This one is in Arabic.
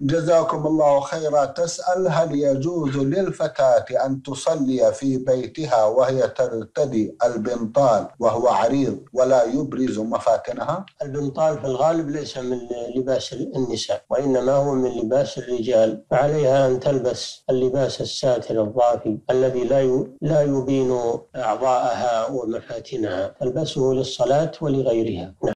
جزاكم الله خيرا. تسأل هل يجوز للفتاة أن تصلي في بيتها وهي ترتدي البنطال وهو عريض ولا يبرز مفاتنها؟ البنطال في الغالب ليس من لباس النساء وإنما هو من لباس الرجال، فعليها أن تلبس اللباس الساتر الضافي الذي لا يبين أعضاءها ومفاتنها، تلبسه للصلاة ولغيرها.